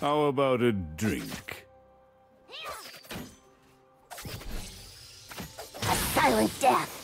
How about a drink? A silent death!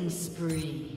Killing spree.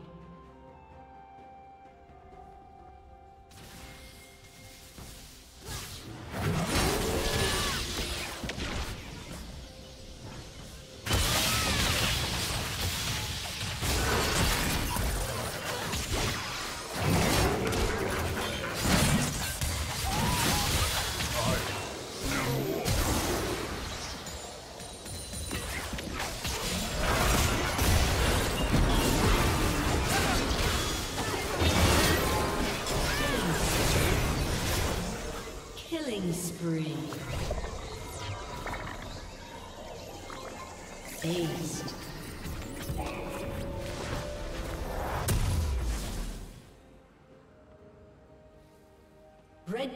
Spree. Aced. Red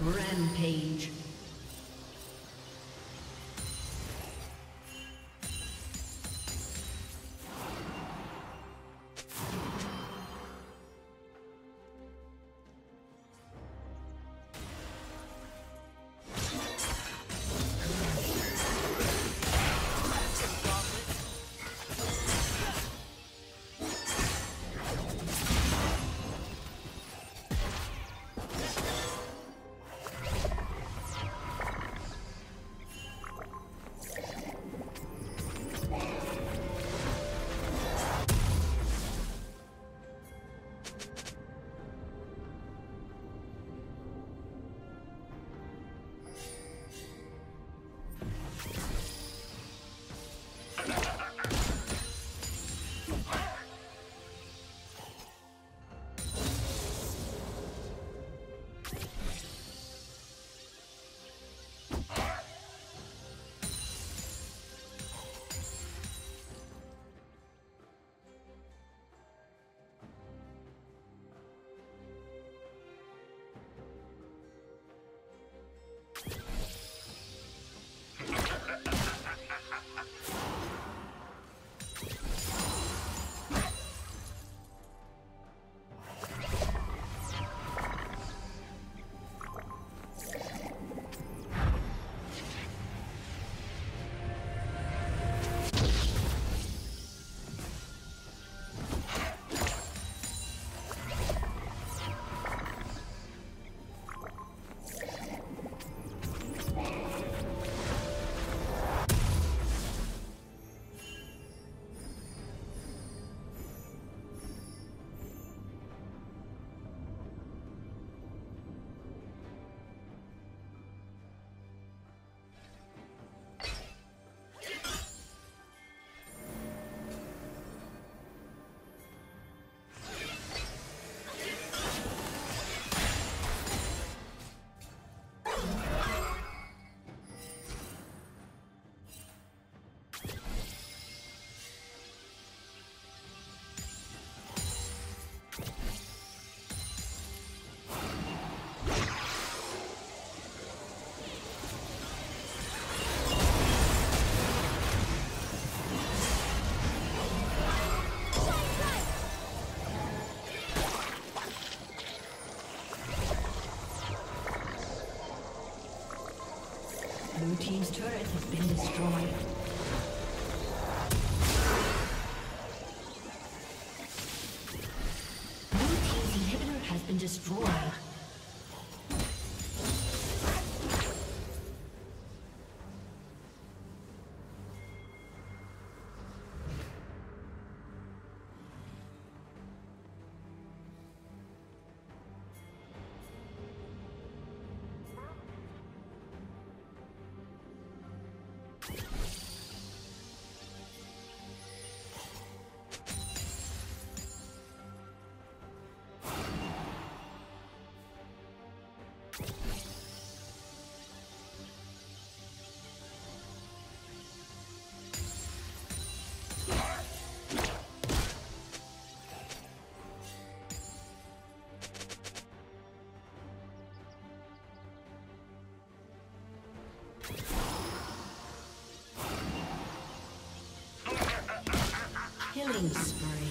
Rampage. Blue team's turret has been destroyed. Blue team's inhibitor has been destroyed. Killing spree.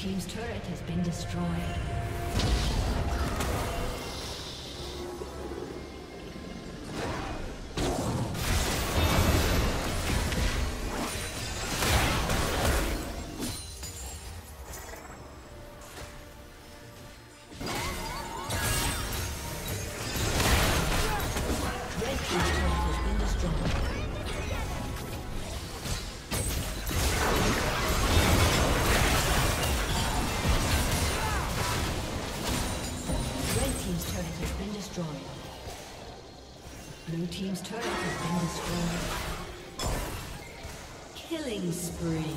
team's turret has been destroyed. Blue team's turret has been destroyed. Killing spree.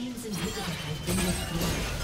team's inhibitor has been destroyed.